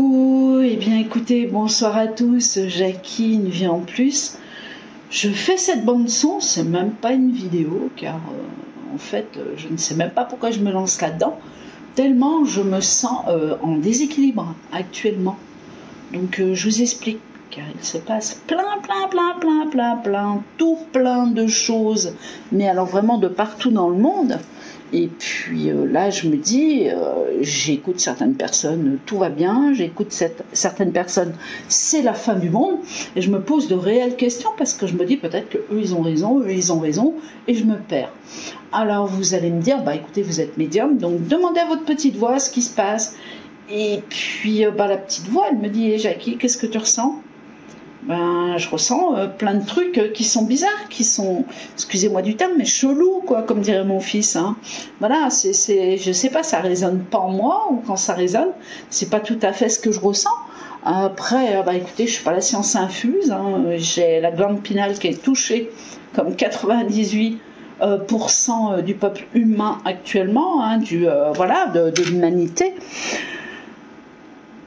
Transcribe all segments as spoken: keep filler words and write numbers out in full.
beaucoup. Eh bien écoutez, bonsoir à tous, Jackie, une vie en plus. Je fais cette bande son, c'est même pas une vidéo, car euh, en fait je ne sais même pas pourquoi je me lance là-dedans, tellement je me sens euh, en déséquilibre actuellement. Donc euh, je vous explique, car il se passe plein, plein, plein, plein, plein, plein, tout plein de choses, mais alors vraiment de partout dans le monde. Et puis euh, là, je me dis, euh, j'écoute certaines personnes, tout va bien, j'écoute certaines personnes, c'est la fin du monde, et je me pose de réelles questions parce que je me dis peut-être que eux ils ont raison, eux ils ont raison, et je me perds. Alors vous allez me dire, bah écoutez, vous êtes médium, donc demandez à votre petite voix ce qui se passe. Et puis euh, bah, la petite voix, elle me dit, eh, Jackie, qu'est-ce que tu ressens? Ben, je ressens euh, plein de trucs euh, qui sont bizarres, qui sont, excusez-moi du terme, mais chelous, quoi, comme dirait mon fils. Hein. Voilà, c'est, c'est, je sais pas, ça résonne pas en moi, ou quand ça résonne, c'est pas tout à fait ce que je ressens. Après, euh, bah, écoutez, je suis pas la science infuse, hein, j'ai la glande pinale qui est touchée, comme quatre-vingt-dix-huit pour cent euh, du peuple humain actuellement, hein, du, euh, voilà, de, de l'humanité.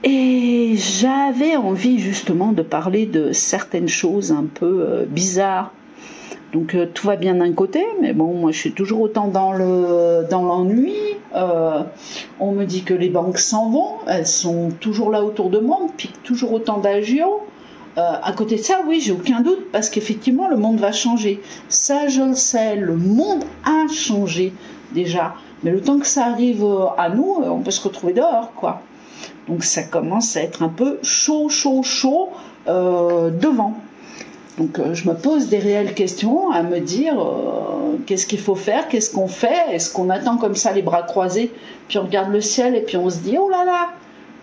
Et j'avais envie justement de parler de certaines choses un peu euh, bizarres. Donc euh, tout va bien d'un côté, mais bon, moi je suis toujours autant dans le dans l'ennui. Euh, on me dit que les banques s'en vont, elles sont toujours là autour de moi, on pique toujours autant d'agios. Euh, à côté de ça, oui, j'ai aucun doute, parce qu'effectivement le monde va changer. Ça je le sais, le monde a changé déjà. Mais le temps que ça arrive à nous, on peut se retrouver dehors, quoi. Donc ça commence à être un peu chaud, chaud, chaud euh, devant. Donc euh, je me pose des réelles questions à me dire euh, qu'est-ce qu'il faut faire, qu'est-ce qu'on fait, est-ce qu'on attend comme ça les bras croisés, puis on regarde le ciel et puis on se dit « Oh là là,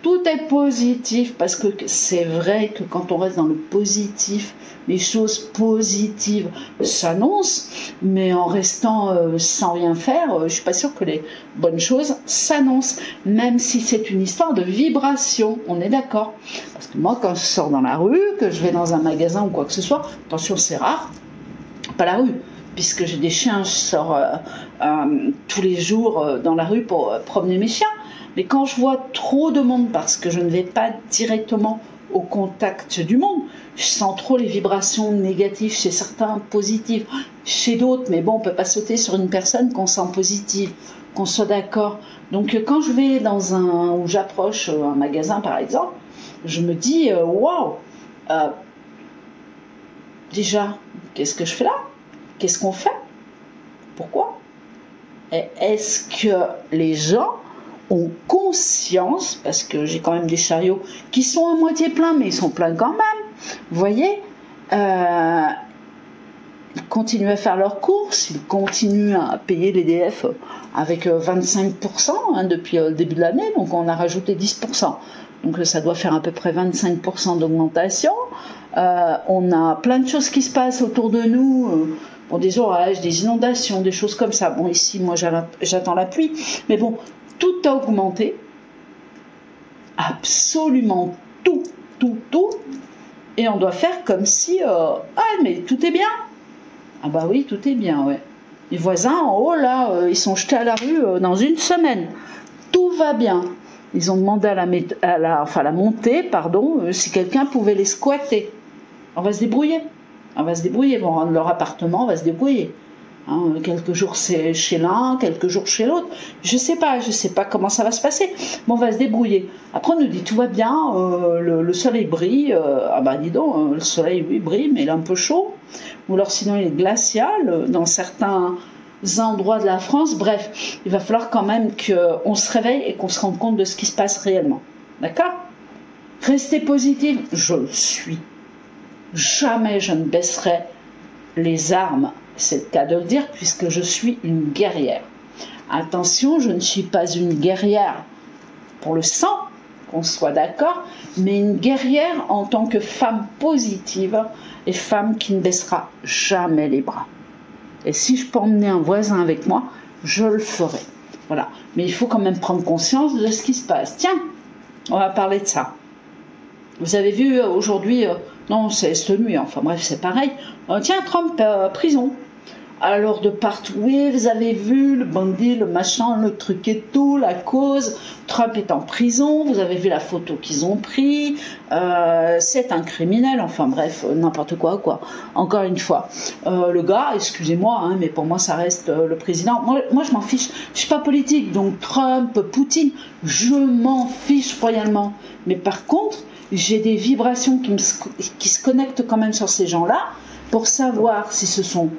tout est positif » parce que c'est vrai que quand on reste dans le positif, les choses positives s'annoncent, mais en restant euh, sans rien faire, euh, je ne suis pas sûre que les bonnes choses s'annoncent, même si c'est une histoire de vibration, on est d'accord. Parce que moi, quand je sors dans la rue, que je vais dans un magasin ou quoi que ce soit, attention, c'est rare, pas la rue, puisque j'ai des chiens, je sors euh, euh, tous les jours euh, dans la rue pour euh, promener mes chiens, mais quand je vois trop de monde, parce que je ne vais pas directement au contact du monde, je sens trop les vibrations négatives chez certains, positives chez d'autres, mais bon, on ne peut pas sauter sur une personne qu'on sent positive, qu'on soit d'accord. Donc quand je vais dans un, ou j'approche un magasin par exemple, je me dis, waouh, wow, déjà, qu'est-ce que je fais là? Qu'est-ce qu'on fait? Pourquoi? Est-ce que les gens ont conscience, parce que j'ai quand même des chariots qui sont à moitié pleins, mais ils sont pleins quand même, vous voyez, euh, ils continuent à faire leurs courses, ils continuent à payer les D F avec vingt-cinq pour cent hein, depuis le début de l'année, donc on a rajouté dix pour cent, donc ça doit faire à peu près vingt-cinq pour cent d'augmentation, euh, on a plein de choses qui se passent autour de nous, euh, bon, des orages, des inondations, des choses comme ça, bon ici moi j'attends la pluie, mais bon, tout a augmenté, absolument tout, tout, tout, et on doit faire comme si, euh, ah mais tout est bien, ah bah oui tout est bien, ouais. Les voisins en haut là, euh, ils sont jetés à la rue euh, dans une semaine, tout va bien, ils ont demandé à la, à la, enfin, à la montée, pardon, euh, si quelqu'un pouvait les squatter, on va se débrouiller, on va se débrouiller, bon, rendre leur appartement, on va se débrouiller. Hein, quelques jours c'est chez l'un, quelques jours chez l'autre, je sais pas, je sais pas comment ça va se passer, mais on va se débrouiller. Après on nous dit tout va bien, euh, le, le soleil brille, euh, ah bah dis donc, euh, le soleil oui brille, mais il est un peu chaud, ou alors sinon il est glacial euh, dans certains endroits de la France, bref, il va falloir quand même qu'on se réveille et qu'on se rende compte de ce qui se passe réellement, d'accord? Restez positif, je le suis, jamais je ne baisserai les armes. C'est le cas de le dire, puisque je suis une guerrière. Attention, je ne suis pas une guerrière pour le sang, qu'on soit d'accord, mais une guerrière en tant que femme positive et femme qui ne baissera jamais les bras. Et si je peux emmener un voisin avec moi, je le ferai. Voilà. Mais il faut quand même prendre conscience de ce qui se passe. Tiens, on va parler de ça. Vous avez vu aujourd'hui, euh, non, c'est cette nuit, enfin bref, c'est pareil. Euh, tiens, Trump, euh, prison. alors de partout, oui, vous avez vu le bandit, le machin, le truc et tout, la cause, Trump est en prison, vous avez vu la photo qu'ils ont pris, euh, c'est un criminel, enfin bref, n'importe quoi, quoi. Encore une fois, euh, le gars, excusez-moi, hein, mais pour moi ça reste euh, le président, moi, moi je m'en fiche, je suis pas politique, donc Trump, Poutine, je m'en fiche royalement, mais par contre, j'ai des vibrations qui, me, qui se connectent quand même sur ces gens-là, pour savoir si ce sont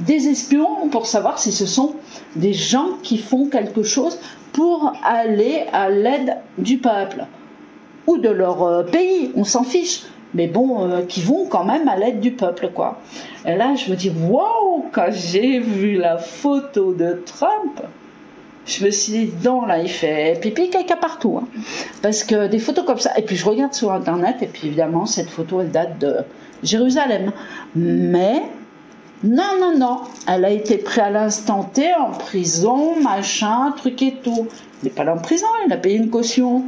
des espions, pour savoir si ce sont des gens qui font quelque chose pour aller à l'aide du peuple ou de leur pays, on s'en fiche, mais bon, euh, qui vont quand même à l'aide du peuple, quoi. Et là, je me dis, waouh, quand j'ai vu la photo de Trump, je me suis dit, non, là, il fait pipi, caca partout, hein. Parce que des photos comme ça, et puis je regarde sur Internet, et puis évidemment, cette photo, elle date de Jérusalem, mais... Non, non, non, elle a été prise à l'instant T en prison, machin, truc et tout. Il n'est pas là en prison, il a payé une caution.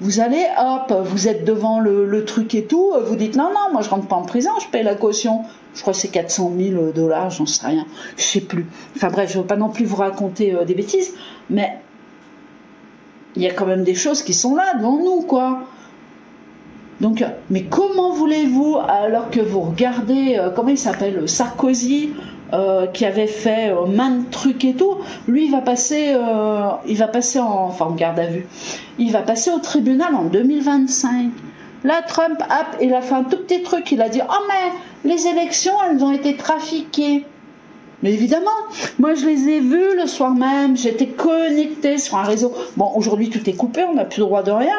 Vous allez, hop, vous êtes devant le, le truc et tout, vous dites non, non, moi je rentre pas en prison, je paye la caution. Je crois que c'est quatre cent mille dollars, j'en sais rien, je sais plus. Enfin bref, je ne veux pas non plus vous raconter euh, des bêtises, mais il y a quand même des choses qui sont là devant nous, quoi. Donc, mais comment voulez-vous, alors que vous regardez, euh, comment il s'appelle, Sarkozy, euh, qui avait fait euh, main de trucs et tout, lui il va passer, euh, il va passer en, enfin, en garde à vue, il va passer au tribunal en deux mille vingt-cinq. Là, Trump, hop, il a fait un tout petit truc, il a dit « Oh mais, les élections, elles ont été trafiquées ». Mais évidemment, moi je les ai vus le soir même, j'étais connectée sur un réseau. Bon, aujourd'hui tout est coupé, on n'a plus le droit de rien,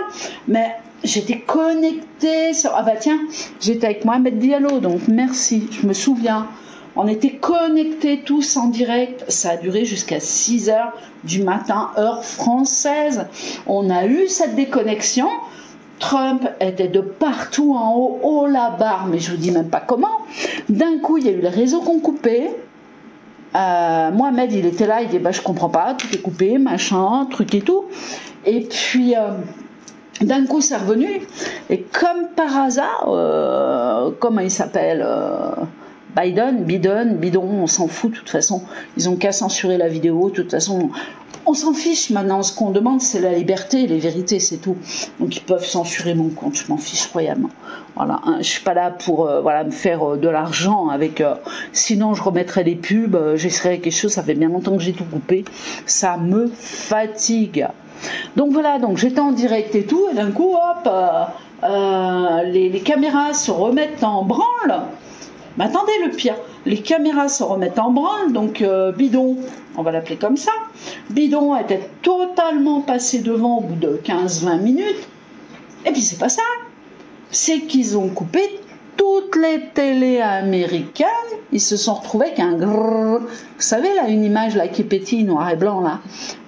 mais j'étais connectée sur... Ah bah tiens, j'étais avec Mohamed Diallo, donc merci, je me souviens. On était connectés tous en direct, ça a duré jusqu'à six heures du matin, heure française. On a eu cette déconnexion, Trump était de partout en haut, haut la barre, mais je vous dis même pas comment. D'un coup, il y a eu les réseaux qu'on coupait. Euh, Mohamed il était là, il dit bah je comprends pas, tout est coupé, machin, truc et tout, et puis euh, d'un coup c'est revenu, et comme par hasard, euh, comment il s'appelle, euh, Biden, Biden, Bidon, on s'en fout de toute façon, ils ont qu'à censurer la vidéo, de toute façon on s'en fiche maintenant, ce qu'on demande c'est la liberté, les vérités, c'est tout, donc ils peuvent censurer mon compte, je m'en fiche royalement. Voilà, hein, je suis pas là pour euh, voilà, me faire euh, de l'argent avec. Euh, sinon, je remettrais les pubs, euh, j'essaierais quelque chose. Ça fait bien longtemps que j'ai tout coupé. Ça me fatigue. Donc voilà, donc j'étais en direct et tout, et d'un coup, hop, euh, euh, les, les caméras se remettent en branle. Mais attendez, le pire, les caméras se remettent en branle, donc euh, Bidon, on va l'appeler comme ça. Bidon était totalement passé devant au bout de quinze vingt minutes. Et puis c'est pas ça. C'est qu'ils ont coupé toutes les télés américaines. Ils se sont retrouvés avec un grrrr. Vous savez, là, une image là, qui pétille, noir et blanc, là,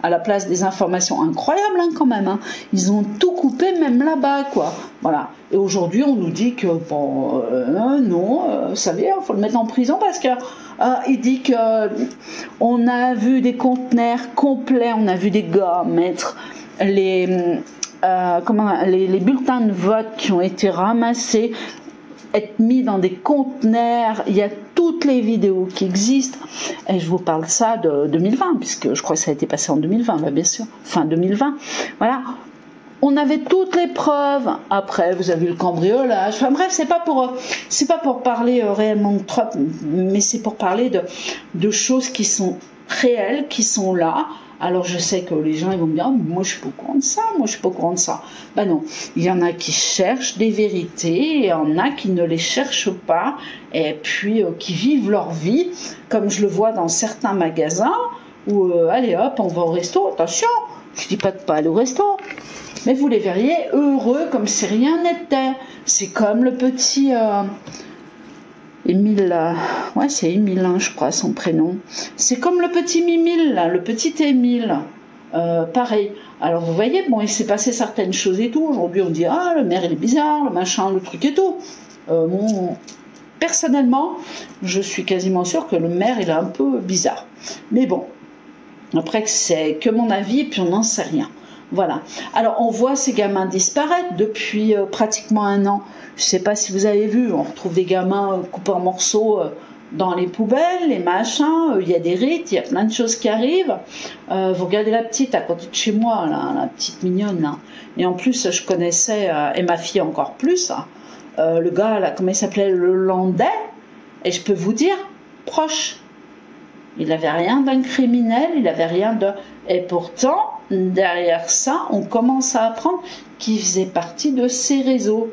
à la place des informations. Incroyable, hein, quand même. Hein. Ils ont tout coupé, même là-bas, quoi. Voilà. Et aujourd'hui, on nous dit que, bon, euh, non, euh, vous savez, il faut le mettre en prison parce que euh, il dit que euh, on a vu des conteneurs complets, on a vu des gars mettre les... Euh, comment, les, les bulletins de vote qui ont été ramassés, être mis dans des conteneurs, il y a toutes les vidéos qui existent, et je vous parle ça de deux mille vingt, puisque je crois que ça a été passé en deux mille vingt, bah bien sûr, fin deux mille vingt, voilà, on avait toutes les preuves, après vous avez eu le cambriolage, enfin bref, c'est pas pour, c'est pas pour parler réellement de Trump, mais c'est pour parler de, de choses qui sont réelles, qui sont là. Alors je sais que les gens ils vont me dire oh, moi je suis pas au courant de ça, moi je suis pas au courant de ça. Ben non, il y en a qui cherchent des vérités, il y en a qui ne les cherchent pas, et puis euh, qui vivent leur vie, comme je le vois dans certains magasins, où euh, allez hop, on va au resto, attention, je dis pas de pas aller au resto, mais vous les verriez heureux comme si rien n'était. C'est comme le petit... Euh, Émile, euh, ouais c'est Émile, hein, je crois son prénom. C'est comme le petit Mimile, là, le petit Émile, euh, pareil. Alors vous voyez, bon, il s'est passé certaines choses et tout. Aujourd'hui on dit ah le maire il est bizarre, le machin, le truc et tout. Euh, bon, personnellement, je suis quasiment sûre que le maire il est un peu bizarre. Mais bon, après c'est que mon avis et puis on n'en sait rien. Voilà. Alors on voit ces gamins disparaître depuis euh, pratiquement un an. Je ne sais pas si vous avez vu, on retrouve des gamins euh, coupés en morceaux euh, dans les poubelles, les machins, il y a des rites, il y a plein de choses qui arrivent. Euh, vous regardez la petite à côté de chez moi, là, la petite mignonne, là. Et en plus, je connaissais, euh, et ma fille encore plus, hein, euh, le gars, là, comment il s'appelait, le Landais, et je peux vous dire, proche. Il n'avait rien d'un criminel, il n'avait rien de... Et pourtant, derrière ça, on commence à apprendre qu'il faisait partie de ces réseaux.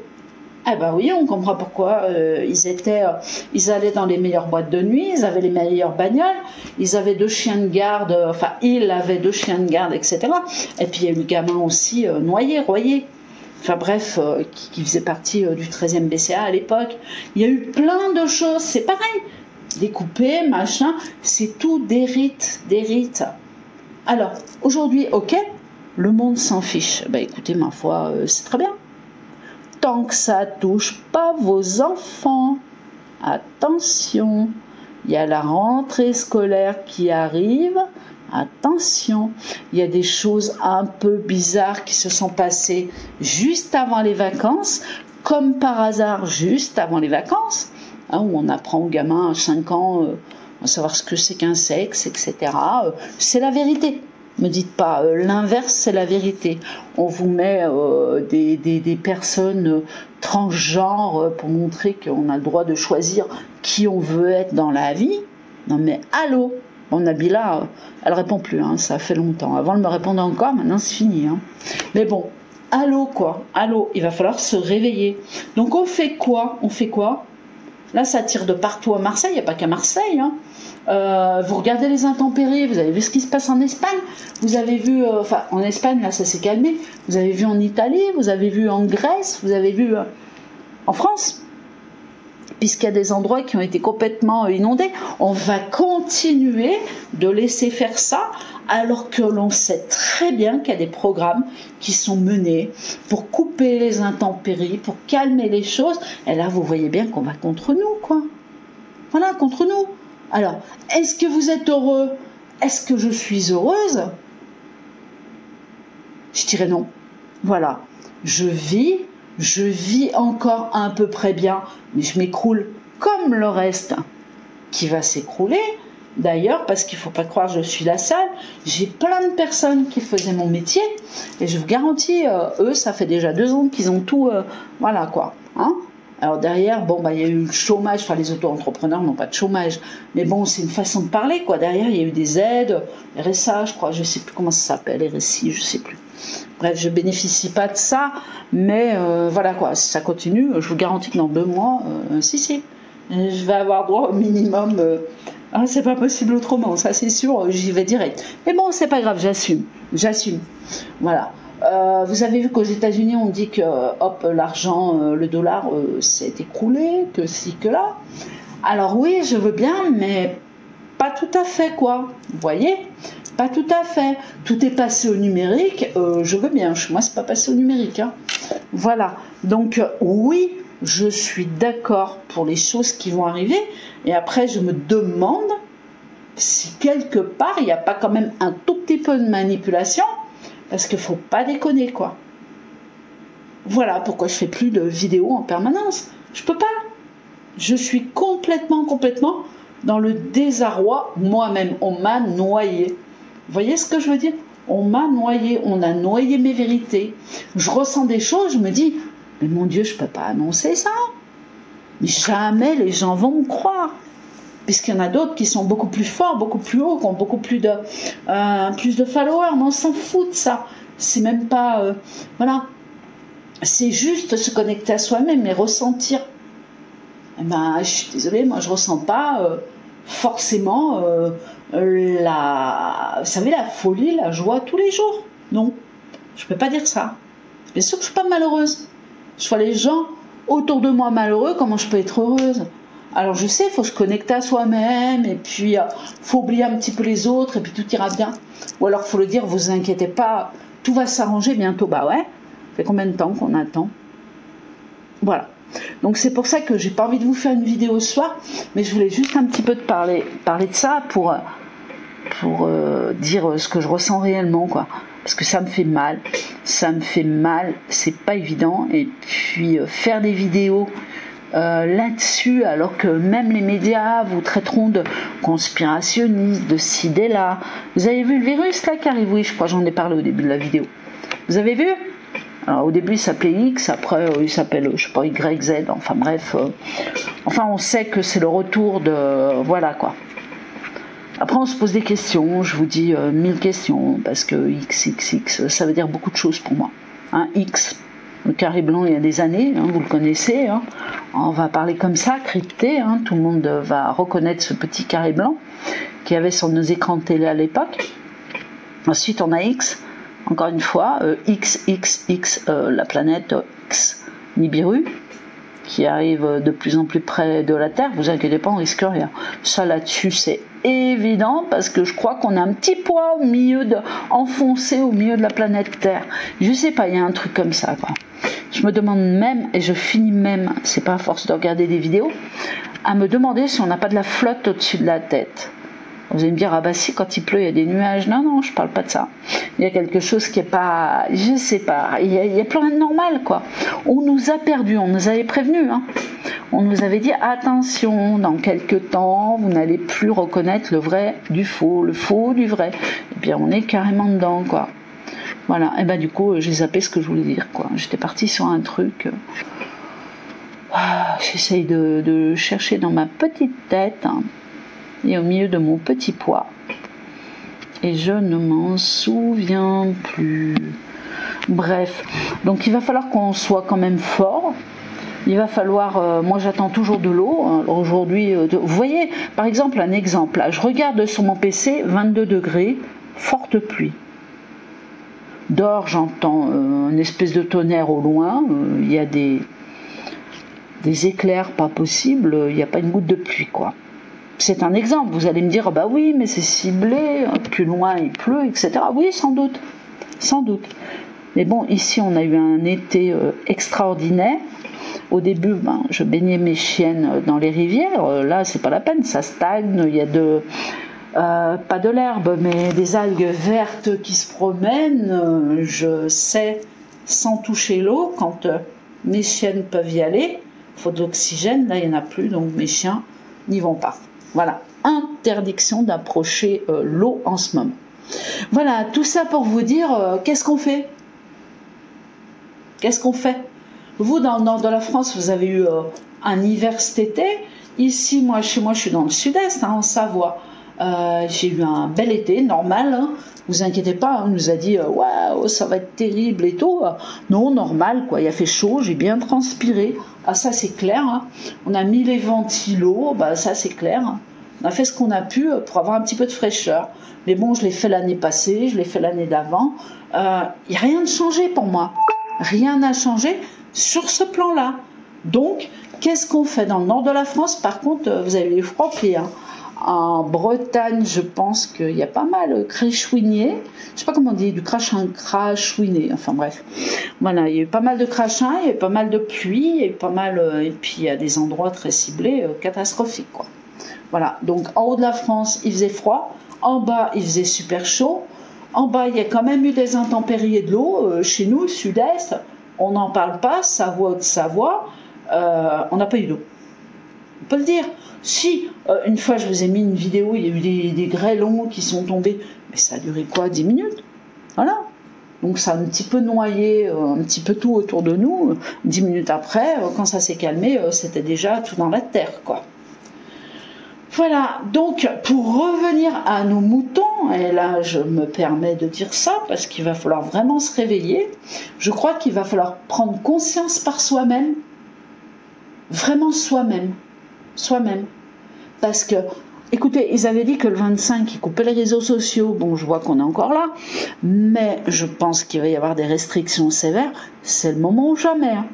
Eh ben oui, on comprend pourquoi euh, ils étaient, euh, ils allaient dans les meilleures boîtes de nuit, ils avaient les meilleures bagnoles, ils avaient deux chiens de garde, euh, enfin, il avait deux chiens de garde, et cetera. Et puis, il y a eu le gamin aussi euh, noyé, royé, enfin bref, euh, qui, qui faisait partie euh, du treizième B C A à l'époque. Il y a eu plein de choses, c'est pareil, découpé, machin, c'est tout des rites, des rites. Alors, aujourd'hui, ok, le monde s'en fiche. Ben écoutez, ma foi, euh, c'est très bien. Tant que ça touche pas vos enfants, attention, il y a la rentrée scolaire qui arrive, attention, il y a des choses un peu bizarres qui se sont passées juste avant les vacances, comme par hasard juste avant les vacances, hein, où on apprend aux gamins à cinq ans euh, à savoir ce que c'est qu'un sexe, et cetera. Euh, c'est la vérité. Ne me dites pas, euh, l'inverse c'est la vérité. On vous met euh, des, des, des personnes euh, transgenres euh, pour montrer qu'on a le droit de choisir qui on veut être dans la vie. Non mais allô, bon, Nabila, euh, elle répond plus, hein, ça fait longtemps. Avant elle me répondait encore, maintenant c'est fini. Hein. Mais bon, allô quoi, allô, il va falloir se réveiller. Donc on fait quoi, on fait quoi? Là ça tire de partout à Marseille, il n'y a pas qu'à Marseille, hein. Euh, vous regardez les intempéries, vous avez vu ce qui se passe en Espagne, vous avez vu, euh, enfin en Espagne là ça s'est calmé, vous avez vu en Italie, vous avez vu en Grèce, vous avez vu euh, en France, puisqu'il y a des endroits qui ont été complètement inondés, on va continuer de laisser faire ça alors que l'on sait très bien qu'il y a des programmes qui sont menés pour couper les intempéries, pour calmer les choses, et là vous voyez bien qu'on va contre nous quoi, voilà contre nous. Alors, est-ce que vous êtes heureux? Est-ce que je suis heureuse? Je dirais non. Voilà. Je vis, je vis encore à peu près bien, mais je m'écroule comme le reste qui va s'écrouler. D'ailleurs, parce qu'il ne faut pas croire, je suis la seule. J'ai plein de personnes qui faisaient mon métier, et je vous garantis, euh, eux, ça fait déjà deux ans qu'ils ont tout... Euh, voilà, quoi. Hein? Alors derrière, bon, bah, il y a eu le chômage, enfin les auto-entrepreneurs n'ont pas de chômage, mais bon, c'est une façon de parler, quoi. Derrière, il y a eu des aides, R S A, je crois, je ne sais plus comment ça s'appelle, R S I, je ne sais plus. Bref, je ne bénéficie pas de ça, mais euh, voilà, quoi, si ça continue, je vous garantis que dans deux mois, euh, si, si, je vais avoir droit au minimum. Euh, ah, c'est pas possible autrement, ça c'est sûr, j'y vais direct. Mais bon, c'est pas grave, j'assume, j'assume, voilà. Euh, vous avez vu qu'aux États-Unis on dit que hop l'argent, euh, le dollar euh, s'est écroulé, que si que là. Alors oui, je veux bien, mais pas tout à fait quoi. Vous voyez, pas tout à fait. Tout est passé au numérique. Euh, je veux bien. Chez moi, c'est pas passé au numérique. Hein. Voilà. Donc euh, oui, je suis d'accord pour les choses qui vont arriver. Et après, je me demande si quelque part il n'y a pas quand même un tout petit peu de manipulation. Parce qu'il ne faut pas déconner, quoi. Voilà pourquoi je ne fais plus de vidéos en permanence. Je ne peux pas. Je suis complètement, complètement dans le désarroi moi-même. On m'a noyé. Vous voyez ce que je veux dire? On m'a noyé. On a noyé mes vérités. Je ressens des choses, je me dis, mais mon Dieu, je ne peux pas annoncer ça. Jamais les gens vont me croire. Puisqu'il y en a d'autres qui sont beaucoup plus forts, beaucoup plus hauts, qui ont beaucoup plus de, euh, plus de followers, mais on s'en fout de ça. C'est même pas... Euh, voilà. C'est juste se connecter à soi-même et ressentir. Eh ben, je suis désolée, moi je ne ressens pas euh, forcément euh, la... Vous savez, la folie, la joie tous les jours. Non, je ne peux pas dire ça. Bien sûr que je ne suis pas malheureuse. Je vois les gens autour de moi malheureux, comment je peux être heureuse ? Alors je sais, il faut se connecter à soi-même et puis il faut oublier un petit peu les autres et puis tout ira bien. Ou alors il faut le dire, vous inquiétez pas, tout va s'arranger bientôt. Bah ouais, ça fait combien de temps qu'on attend? Voilà. Donc c'est pour ça que j'ai pas envie de vous faire une vidéo ce soir, mais je voulais juste un petit peu te parler, parler de ça pour, pour euh, dire ce que je ressens réellement, quoi. Parce que ça me fait mal, ça me fait mal, c'est pas évident. Et puis euh, faire des vidéos euh, là-dessus, alors que même les médias vous traiteront de conspirationnistes, de ci, de là. Vous avez vu le virus là qui arrive? Oui, je crois que j'en ai parlé au début de la vidéo. Vous avez vu? Alors, au début, il s'appelait X, après, euh, il s'appelle, je sais pas, Y, Z, enfin bref. Euh, enfin, on sait que c'est le retour de... Euh, voilà, quoi. Après, on se pose des questions, je vous dis euh, mille questions, parce que X X X, ça veut dire beaucoup de choses pour moi. Hein, X, le carré blanc, il y a des années, hein, vous le connaissez, hein, on va parler comme ça, crypté, hein, tout le monde va reconnaître ce petit carré blanc qu'il y avait sur nos écrans de télé à l'époque. Ensuite, on a X. Encore une fois, euh, X X X, euh, la planète euh, X, Nibiru, qui arrive de plus en plus près de la Terre. Vous inquiétez pas, on risque rien. Ça là-dessus, c'est évident, parce que je crois qu'on a un petit poids au milieu de, enfoncé au milieu de la planète Terre. Je sais pas, il y a un truc comme ça, quoi. Je me demande même, et je finis même, c'est pas à force de regarder des vidéos, à me demander si on n'a pas de la flotte au-dessus de la tête. Vous allez me dire, ah bah si, quand il pleut, il y a des nuages. Non, non, je parle pas de ça. Il y a quelque chose qui est pas... Je sais pas. Il y a, il y a plus rien de normal, quoi. On nous a perdus, on nous avait prévenus. Hein. On nous avait dit, attention, dans quelques temps, vous n'allez plus reconnaître le vrai du faux, le faux du vrai. Eh bien, on est carrément dedans, quoi. Voilà. Et bah du coup, j'ai zappé ce que je voulais dire, quoi. J'étais partie sur un truc... Ah, j'essaye de, de chercher dans ma petite tête... Hein. Et au milieu de mon petit poids. Et je ne m'en souviens plus. Bref, donc il va falloir qu'on soit quand même fort. Il va falloir, euh, moi j'attends toujours de l'eau, hein, aujourd'hui, euh, de... vous voyez, par exemple, un exemple, là, je regarde sur mon P C, vingt-deux degrés, forte pluie. Dehors, j'entends euh, une espèce de tonnerre au loin, euh, il y a des, des éclairs pas possibles, euh, il n'y a pas une goutte de pluie, quoi. C'est un exemple, vous allez me dire, bah oui, mais c'est ciblé, plus loin il pleut, et cetera. Oui, sans doute, sans doute. Mais bon, ici on a eu un été extraordinaire. Au début, ben, je baignais mes chiennes dans les rivières, là c'est pas la peine, ça stagne, il y a de... Euh, pas de l'herbe, mais des algues vertes qui se promènent. Je sais, sans toucher l'eau, quand mes chiennes peuvent y aller, il faut de l'oxygène, là il n'y en a plus, donc mes chiens n'y vont pas. Voilà, interdiction d'approcher euh, l'eau en ce moment. Voilà, tout ça pour vous dire, euh, qu'est-ce qu'on fait? Qu'est-ce qu'on fait? Vous, dans le nord de la France, vous avez eu euh, un hiver cet été. Ici, moi, chez moi, je suis dans le sud-est, hein, en Savoie. Euh, j'ai eu un bel été, normal. Hein. Vous inquiétez pas, on nous a dit, waouh, wow, ça va être terrible et tout. Non, normal, quoi. Il a fait chaud, j'ai bien transpiré. Ah, ça, c'est clair. Hein. On a mis les ventilos, bah, ça, c'est clair. Hein. On a fait ce qu'on a pu pour avoir un petit peu de fraîcheur. Mais bon, je l'ai fait l'année passée, je l'ai fait l'année d'avant. Il euh, n'y a rien de changé pour moi. Rien n'a changé sur ce plan-là. Donc, qu'est-ce qu'on fait dans le nord de la France? Par contre, vous avez les froids pliés. Hein. En Bretagne, je pense qu'il y a pas mal crachouiné. Je ne sais pas comment on dit, du crachin, crachouiné. Enfin bref. Voilà, il y a eu pas mal de crachins, il y a eu pas mal de pluie, il y a eu pas mal. Et puis il y a des endroits très ciblés, euh, catastrophiques, quoi. Voilà, donc en haut de la France, il faisait froid. En bas, il faisait super chaud. En bas, il y a quand même eu des intempéries et de l'eau. Euh, chez nous, sud-est, on n'en parle pas, Savoie, Haute-Savoie, euh, on n'a pas eu d'eau. On peut le dire. Si, euh, une fois je vous ai mis une vidéo, il y a eu des, des grêlons qui sont tombés, mais ça a duré quoi, dix minutes? Voilà. Donc ça a un petit peu noyé, euh, un petit peu tout autour de nous. dix minutes après, euh, quand ça s'est calmé, euh, c'était déjà tout dans la terre, quoi. Voilà, donc pour revenir à nos moutons, et là je me permets de dire ça, parce qu'il va falloir vraiment se réveiller, je crois qu'il va falloir prendre conscience par soi-même, vraiment soi-même. Soi-même. Parce que, écoutez, ils avaient dit que le vingt-cinq, ils coupaient les réseaux sociaux. Bon, je vois qu'on est encore là. Mais je pense qu'il va y avoir des restrictions sévères. C'est le moment ou jamais. Hein.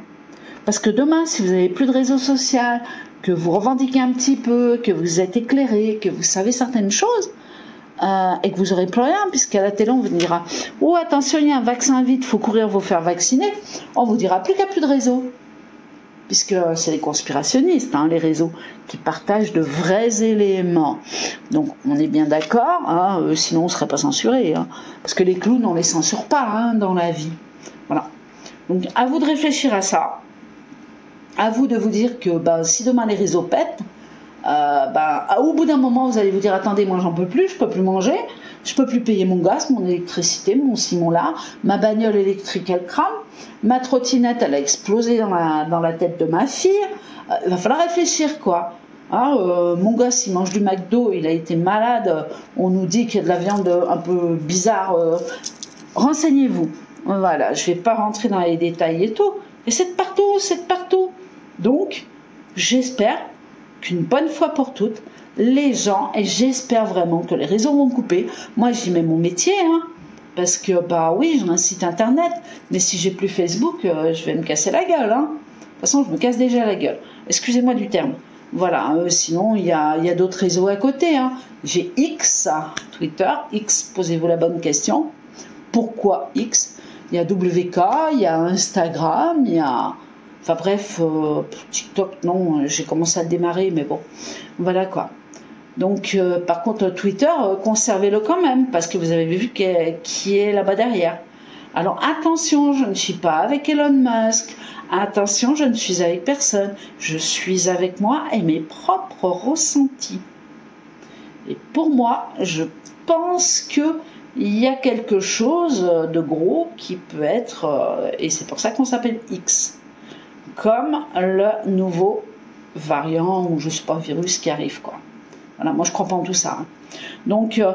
Parce que demain, si vous n'avez plus de réseau social, que vous revendiquez un petit peu, que vous êtes éclairé, que vous savez certaines choses, euh, et que vous n'aurez plus rien, puisqu'à la télé, on vous dira « Oh, attention, il y a un vaccin vite, il faut courir vous faire vacciner », on vous dira plus qu'il n'y a plus de réseau. Puisque c'est les conspirationnistes, hein, les réseaux, qui partagent de vrais éléments. Donc, on est bien d'accord, hein, euh, sinon on ne serait pas censuré. Hein, parce que les clowns, on ne les censure pas, hein, dans la vie. Voilà. Donc, à vous de réfléchir à ça. à vous de vous dire que ben, si demain les réseaux pètent, euh, ben, au bout d'un moment vous allez vous dire attendez, moi j'en peux plus, je peux plus manger, je peux plus payer mon gaz, mon électricité, mon ci, mon là, ma bagnole électrique elle crame, ma trottinette elle a explosé dans la, dans la tête de ma fille, euh, il va falloir réfléchir quoi. Ah, euh, mon gars, il mange du McDo, il a été malade, on nous dit qu'il y a de la viande un peu bizarre. Euh, renseignez-vous. Voilà, je ne vais pas rentrer dans les détails et tout. Et c'est de partout, c'est de partout. Donc, j'espère qu'une bonne fois pour toutes, les gens, et j'espère vraiment que les réseaux vont couper. Moi, j'y mets mon métier, hein, parce que, bah oui, j'ai un site internet, mais si j'ai plus Facebook, euh, je vais me casser la gueule. Hein. De toute façon, je me casse déjà la gueule. Excusez-moi du terme. Voilà, euh, sinon il y a, y a d'autres réseaux à côté. Hein. J'ai X, Twitter, X, posez-vous la bonne question. Pourquoi X? Il y a W K, il y a Instagram, il y a... Enfin bref, euh, TikTok, non, j'ai commencé à le démarrer, mais bon, voilà quoi. Donc euh, par contre Twitter, euh, conservez-le quand même, parce que vous avez vu qui est, qui est là-bas derrière. Alors attention, je ne suis pas avec Elon Musk. Attention, je ne suis avec personne. Je suis avec moi et mes propres ressentis. Et pour moi, je pense que il y a quelque chose de gros qui peut être, et c'est pour ça qu'on s'appelle X, comme le nouveau variant ou je sais pas virus qui arrive quoi. Voilà, moi je crois pas en tout ça. Hein. Donc euh,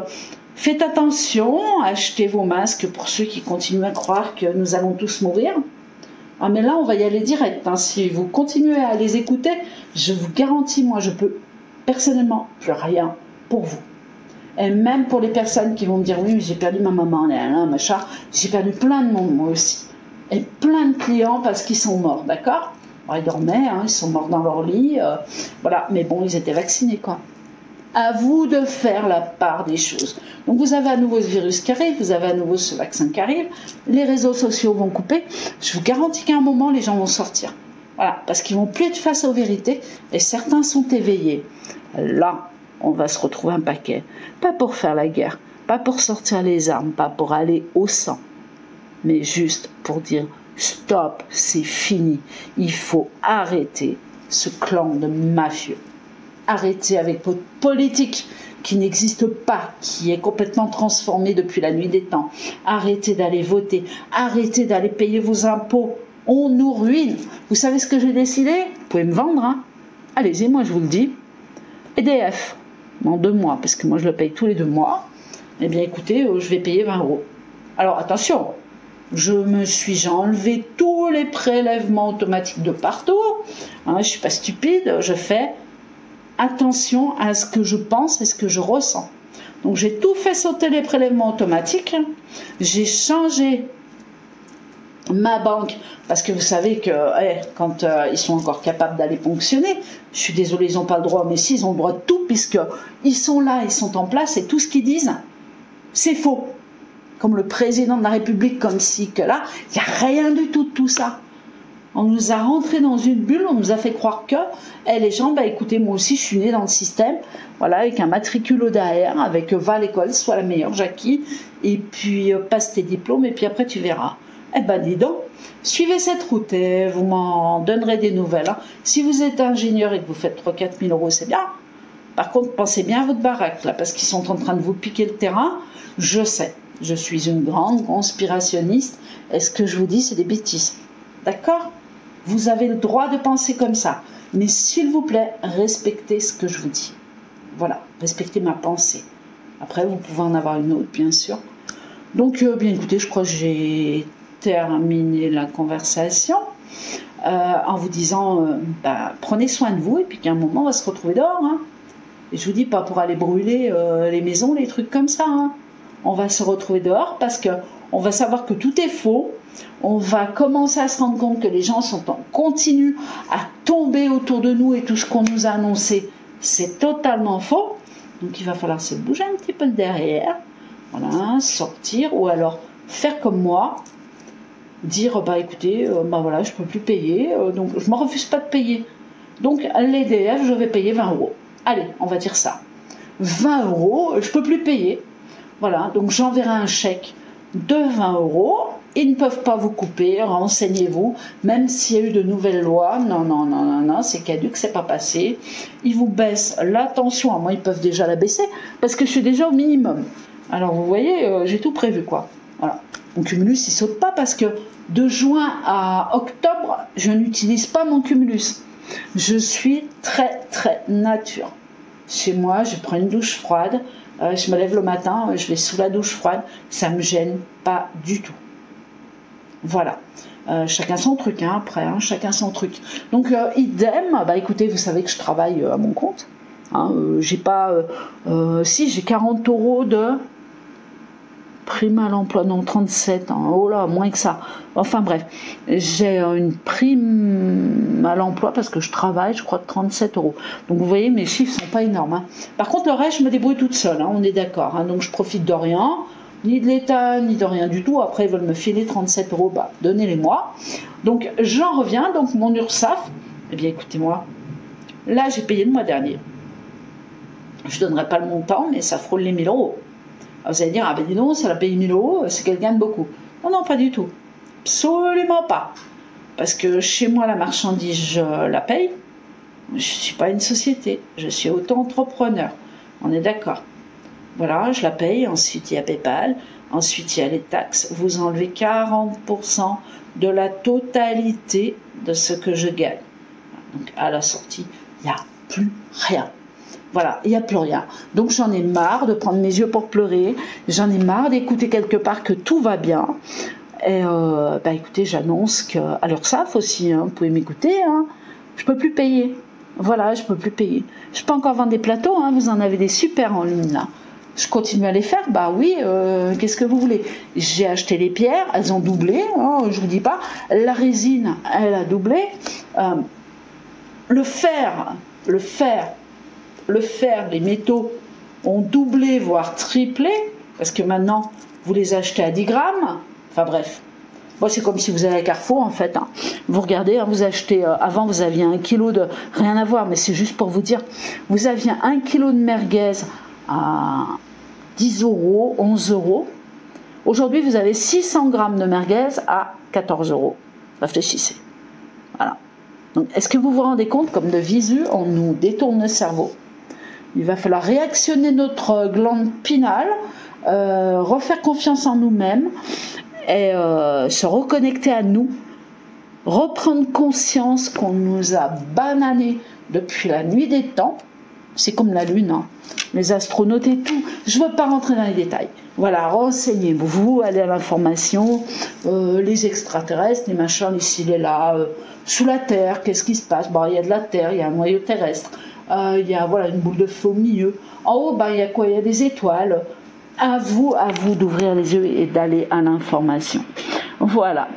faites attention, achetez vos masques pour ceux qui continuent à croire que nous allons tous mourir. Ah mais là on va y aller direct, hein. Si vous continuez à les écouter, je vous garantis, moi je peux personnellement plus rien pour vous. Et même pour les personnes qui vont me dire oui j'ai perdu ma maman, là, là, machin, j'ai perdu plein de monde moi aussi. Et plein de clients parce qu'ils sont morts, d'accord? Bon, ils dormaient, hein, ils sont morts dans leur lit, euh, voilà, mais bon ils étaient vaccinés quoi. À vous de faire la part des choses. Donc vous avez à nouveau ce virus qui arrive, vous avez à nouveau ce vaccin qui arrive, les réseaux sociaux vont couper, je vous garantis qu'à un moment les gens vont sortir. Voilà, parce qu'ils vont plus être face aux vérités et certains sont éveillés. Là, on va se retrouver un paquet. Pas pour faire la guerre, pas pour sortir les armes, pas pour aller au sang, mais juste pour dire stop, c'est fini, il faut arrêter ce clan de mafieux. Arrêtez avec votre politique qui n'existe pas, qui est complètement transformée depuis la nuit des temps. Arrêtez d'aller voter, arrêtez d'aller payer vos impôts. On nous ruine. Vous savez ce que j'ai décidé? Vous pouvez me vendre, hein? Allez-y, moi je vous le dis. E D F, dans deux mois, parce que moi je le paye tous les deux mois. Eh bien écoutez, je vais payer vingt euros. Alors attention, je me suis, j'ai enlevé tous les prélèvements automatiques de partout. Hein, je ne suis pas stupide, je fais... attention à ce que je pense et ce que je ressens. Donc j'ai tout fait sauter les prélèvements automatiques. J'ai changé ma banque parce que vous savez que hey, quand euh, ils sont encore capables d'aller ponctionner, je suis désolée, ils n'ont pas le droit, mais si, ils ont le droit de tout puisque ils sont là, ils sont en place et tout ce qu'ils disent, c'est faux. Comme le président de la République, comme si que là, il n'y a rien du tout de tout ça. On nous a rentrés dans une bulle, on nous a fait croire que et les gens, bah écoutez, moi aussi je suis née dans le système, voilà, avec un matriculo derrière, avec va à l'école, sois la meilleure, Jackie, et puis euh, passe tes diplômes, et puis après tu verras. Eh ben dis donc, suivez cette route et vous m'en donnerez des nouvelles. Hein. Si vous êtes ingénieur et que vous faites trois à quatre mille euros, c'est bien. Par contre, pensez bien à votre baraque, là, parce qu'ils sont en train de vous piquer le terrain. Je sais, je suis une grande conspirationniste, et ce que je vous dis, c'est des bêtises. D'accord ? Vous avez le droit de penser comme ça. Mais s'il vous plaît, respectez ce que je vous dis. Voilà, respectez ma pensée. Après, vous pouvez en avoir une autre, bien sûr. Donc, euh, bien écoutez, je crois que j'ai terminé la conversation euh, en vous disant, euh, bah, prenez soin de vous et puis qu'à un moment, on va se retrouver dehors. Hein. Et je vous dis pas pour aller brûler euh, les maisons, les trucs comme ça. Hein. On va se retrouver dehors parce que on va savoir que tout est faux. On va commencer à se rendre compte que les gens sont en continu à tomber autour de nous et tout ce qu'on nous a annoncé, c'est totalement faux. Donc il va falloir se bouger un petit peu derrière, voilà, sortir ou alors faire comme moi, dire bah écoutez, euh, bah voilà, je peux plus payer, euh, donc je me refuse pas de payer. Donc l'E D F, je vais payer vingt euros. Allez, on va dire ça. vingt euros, je peux plus payer. Voilà, donc j'enverrai un chèque de vingt euros. Ils ne peuvent pas vous couper, renseignez-vous, même s'il y a eu de nouvelles lois, non, non, non, non, non, c'est caduque, c'est pas passé. Ils vous baissent la tension, à moi ils peuvent déjà la baisser, parce que je suis déjà au minimum. Alors vous voyez, euh, j'ai tout prévu, quoi. Voilà. Mon cumulus, il saute pas parce que de juin à octobre, je n'utilise pas mon cumulus. Je suis très, très nature. Chez moi, je prends une douche froide, euh, je me lève le matin, je vais sous la douche froide, ça me gêne pas du tout. Voilà, euh, chacun son truc, hein, après, hein, chacun son truc. Donc, euh, idem, bah écoutez, vous savez que je travaille euh, à mon compte. Hein, euh, j'ai pas, euh, euh, si, j'ai quarante euros de prime à l'emploi, non, trente-sept, hein, oh là, moins que ça. Enfin, bref, j'ai euh, une prime à l'emploi parce que je travaille, je crois, de trente-sept euros. Donc, vous voyez, mes chiffres sont pas énormes. Hein. Par contre, le reste, je me débrouille toute seule, hein, on est d'accord. Hein, donc, je profite de rien. Ni de l'État, ni de rien du tout. Après, ils veulent me filer trente-sept euros, bah, donnez-les-moi. Donc, j'en reviens. Donc, mon URSSAF, eh bien, écoutez-moi, là, j'ai payé le mois dernier. Je ne donnerai pas le montant, mais ça frôle les mille euros. Alors, vous allez dire, ah ben dis donc, ça l'a payé mille euros, c'est quelqu'un de beaucoup. Non, non, pas du tout. Absolument pas. Parce que chez moi, la marchandise, je la paye. Je ne suis pas une société. Je suis auto-entrepreneur. On est d'accord. Voilà, je la paye, ensuite il y a PayPal, ensuite il y a les taxes. Vous enlevez quarante pour cent de la totalité de ce que je gagne. Donc à la sortie, il n'y a plus rien. Voilà, il n'y a plus rien. Donc j'en ai marre de prendre mes yeux pour pleurer, j'en ai marre d'écouter quelque part que tout va bien. Et euh, bah écoutez, j'annonce qu'à l'URSSAF aussi, hein, vous pouvez m'écouter, hein, je ne peux plus payer. Voilà, je ne peux plus payer. Je peux encore vendre des plateaux, hein, vous en avez des super en ligne là. Je continue à les faire, bah oui, euh, qu'est-ce que vous voulez? J'ai acheté les pierres, elles ont doublé, hein, je vous dis pas. La résine, elle a doublé. Euh, le fer, le fer, le fer, les métaux ont doublé, voire triplé, parce que maintenant, vous les achetez à dix grammes. Enfin bref, bon, c'est comme si vous allez à Carrefour, en fait. Hein. Vous regardez, hein, vous achetez, euh, avant vous aviez un kilo de... Rien à voir, mais c'est juste pour vous dire, vous aviez un kilo de merguez à dix euros, onze euros. Aujourd'hui, vous avez six cents grammes de merguez à quatorze euros. Réfléchissez. Voilà. Donc, est-ce que vous vous rendez compte, comme de visu, on nous détourne le cerveau? Il va falloir réactionner notre glande pinale, euh, refaire confiance en nous-mêmes et euh, se reconnecter à nous, reprendre conscience qu'on nous a banané depuis la nuit des temps. C'est comme la Lune, hein. Les astronautes et tout. Je ne veux pas rentrer dans les détails. Voilà, renseignez-vous, allez à l'information, euh, les extraterrestres, les machins, les ci, les là, euh, sous la Terre, qu'est-ce qui se passe? Bon, il y a de la Terre, il y a un noyau terrestre, euh, il y a voilà, une boule de feu au milieu. En haut, ben, il y a quoi? Il y a des étoiles. À vous, à vous d'ouvrir les yeux et d'aller à l'information. Voilà.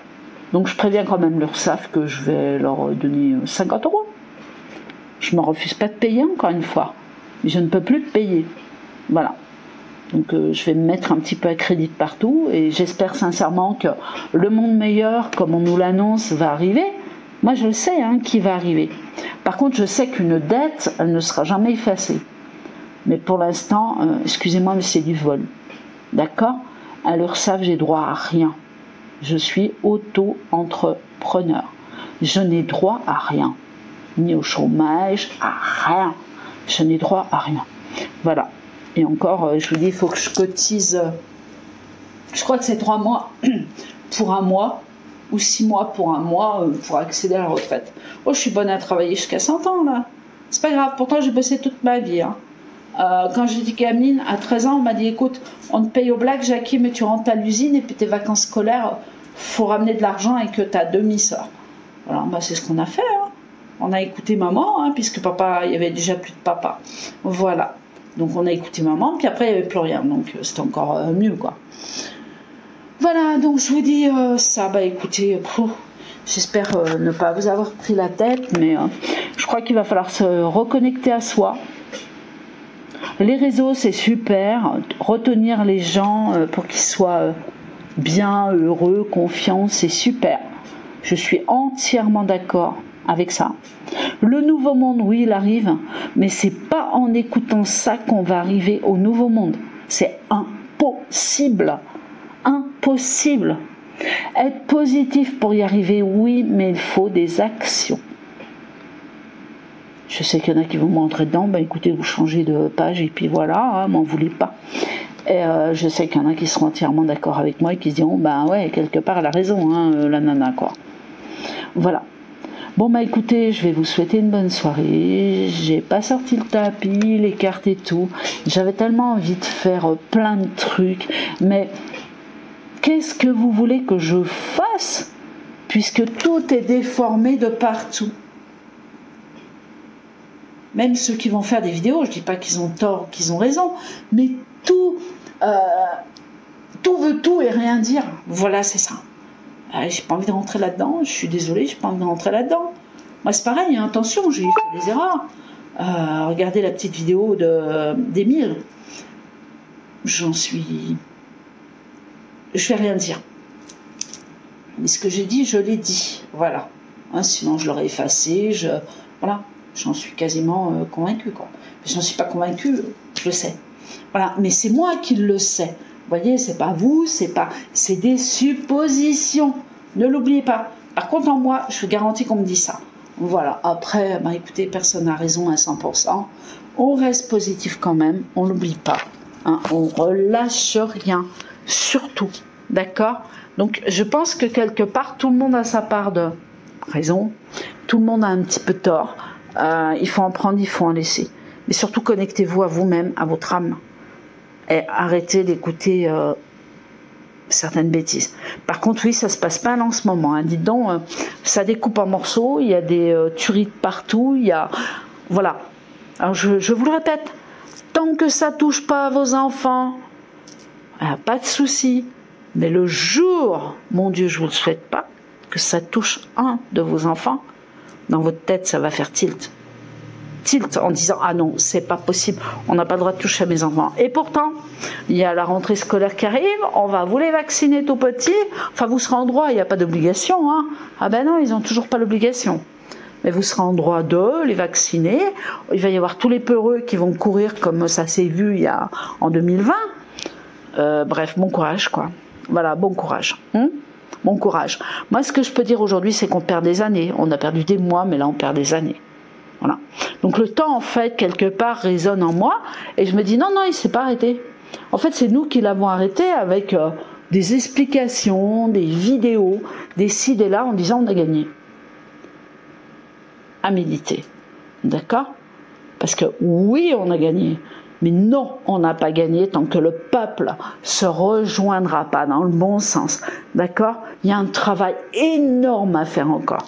Donc, je préviens quand même l'URSSAF que je vais leur donner cinquante euros. Je ne me refuse pas de payer, encore une fois. Je ne peux plus payer. Voilà. Donc, euh, je vais me mettre un petit peu à crédit partout. Et j'espère sincèrement que le monde meilleur, comme on nous l'annonce, va arriver. Moi, je le sais, hein, qui va arriver. Par contre, je sais qu'une dette, elle ne sera jamais effacée. Mais pour l'instant, euh, excusez-moi, mais c'est du vol. D'accord? À l'URSSAF, j'ai droit à rien. Je suis auto-entrepreneur. Je n'ai droit à rien. Ni au chômage, à rien. Je n'ai droit à rien. Voilà. Et encore, je vous dis, il faut que je cotise, je crois que c'est trois mois pour un mois, ou six mois pour un mois, pour accéder à la retraite. Oh, je suis bonne à travailler jusqu'à cent ans, là. C'est pas grave, pourtant j'ai bossé toute ma vie. Hein. Euh, quand j'étais gamine, à treize ans, on m'a dit, écoute, on te paye au black, Jackie, mais tu rentres à l'usine, et puis tes vacances scolaires, faut ramener de l'argent et que ta demi-sœur. Voilà, bah, c'est ce qu'on a fait, hein. On a écouté maman, hein, puisque papa, il n'y avait déjà plus de papa. Voilà. Donc on a écouté maman, puis après il n'y avait plus rien. Donc c'était encore euh, mieux, quoi. Voilà, donc je vous dis euh, ça. Bah écoutez, j'espère euh, ne pas vous avoir pris la tête, mais euh, je crois qu'il va falloir se reconnecter à soi. Les réseaux, c'est super. Retenir les gens euh, pour qu'ils soient euh, bien, heureux, confiants, c'est super. Je suis entièrement d'accord avec ça. Le nouveau monde, oui, il arrive, mais c'est pas en écoutant ça qu'on va arriver au nouveau monde. C'est impossible. Impossible. Être positif pour y arriver, oui, mais il faut des actions. Je sais qu'il y en a qui vont m'entrer dedans, ben écoutez, vous changez de page et puis voilà, hein, m'en voulez pas. Et euh, je sais qu'il y en a qui seront entièrement d'accord avec moi et qui se diront, ben ouais, quelque part elle a raison, hein, la nana quoi. Voilà. Bon bah écoutez, je vais vous souhaiter une bonne soirée, j'ai pas sorti le tapis, les cartes et tout, j'avais tellement envie de faire plein de trucs, mais qu'est-ce que vous voulez que je fasse, puisque tout est déformé de partout? Même ceux qui vont faire des vidéos, je dis pas qu'ils ont tort, qu'ils ont raison, mais tout, euh, tout veut tout et rien dire, voilà c'est ça. J'ai pas envie de rentrer là-dedans, je suis désolée, j'ai pas envie de rentrer là-dedans. Moi c'est pareil, hein, attention, j'ai fait des erreurs. Euh, regardez la petite vidéo d'Émile. J'en suis... Je vais rien dire. Mais ce que j'ai dit, je l'ai dit. Voilà. Hein, sinon je l'aurais effacé, je... Voilà, j'en suis quasiment euh, convaincue, quoi. Mais j'en suis pas convaincue, je le sais. Voilà, mais c'est moi qui le sais. Vous voyez, c'est pas vous, c'est pas, c'est des suppositions. Ne l'oubliez pas. Par contre, en moi, je suis garantie qu'on me dit ça. Voilà. Après, bah écoutez, personne n'a raison à cent pour cent. On reste positif quand même. On l'oublie pas. Hein, on relâche rien. Surtout. D'accord? Donc, je pense que quelque part, tout le monde a sa part de raison. Tout le monde a un petit peu tort. Euh, il faut en prendre, il faut en laisser. Mais surtout, connectez-vous à vous-même, à votre âme. Et arrêtez d'écouter euh, certaines bêtises. Par contre, oui, ça se passe pas là en ce moment. Hein. Dites donc, euh, ça découpe en morceaux, il y a des euh, tueries de partout, il y a... Voilà. Alors, je, je vous le répète, tant que ça touche pas à vos enfants, euh, pas de souci. Mais le jour, mon Dieu, je vous le souhaite pas, que ça touche un de vos enfants, dans votre tête, ça va faire tilt. Tilt en disant ah non c'est pas possible, on n'a pas le droit de toucher à mes enfants, et pourtant il y a la rentrée scolaire qui arrive, on va vous les vacciner tout petit, enfin vous serez en droit, il n'y a pas d'obligation hein. Ah ben non ils n'ont toujours pas l'obligation, mais vous serez en droit de les vacciner, il va y avoir tous les peureux qui vont courir comme ça s'est vu il y a, en deux mille vingt euh, bref bon courage quoi, voilà bon courage hein. Bon courage, moi ce que je peux dire aujourd'hui c'est qu'on perd des années, on a perdu des mois mais là on perd des années. Voilà. Donc le temps, en fait, quelque part, résonne en moi, et je me dis, non, non, il ne s'est pas arrêté. En fait, c'est nous qui l'avons arrêté avec euh, des explications, des vidéos, des ci, des là, en disant, on a gagné. À méditer. D'accord? Parce que, oui, on a gagné, mais non, on n'a pas gagné tant que le peuple se rejoindra pas dans le bon sens. D'accord? Il y a un travail énorme à faire encore.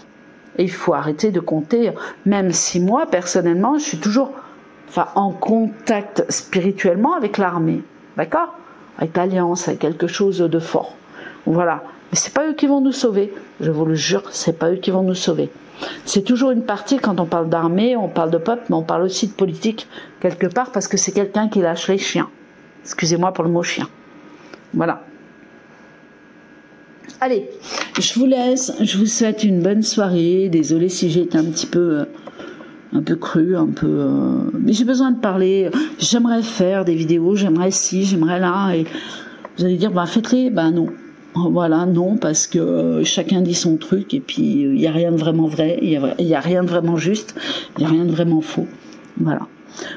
Et il faut arrêter de compter, même si moi, personnellement, je suis toujours enfin, en contact spirituellement avec l'armée, d'accord? Avec l'alliance, avec quelque chose de fort. Voilà. Mais ce n'est pas eux qui vont nous sauver, je vous le jure, ce n'est pas eux qui vont nous sauver. C'est toujours une partie, quand on parle d'armée, on parle de peuple, mais on parle aussi de politique, quelque part, parce que c'est quelqu'un qui lâche les chiens. Excusez-moi pour le mot chien. Voilà. Allez, je vous laisse, je vous souhaite une bonne soirée, désolée si j'ai été un petit peu, euh, un peu crue, un peu... Euh, mais j'ai besoin de parler, j'aimerais faire des vidéos, j'aimerais ci, j'aimerais là, et vous allez dire, ben faites-les, ben non, voilà, non, parce que euh, chacun dit son truc, et puis il n'y a rien de vraiment vrai, il n'y a, a rien de vraiment juste, il n'y a rien de vraiment faux, voilà.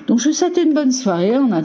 Donc je vous souhaite une bonne soirée, on a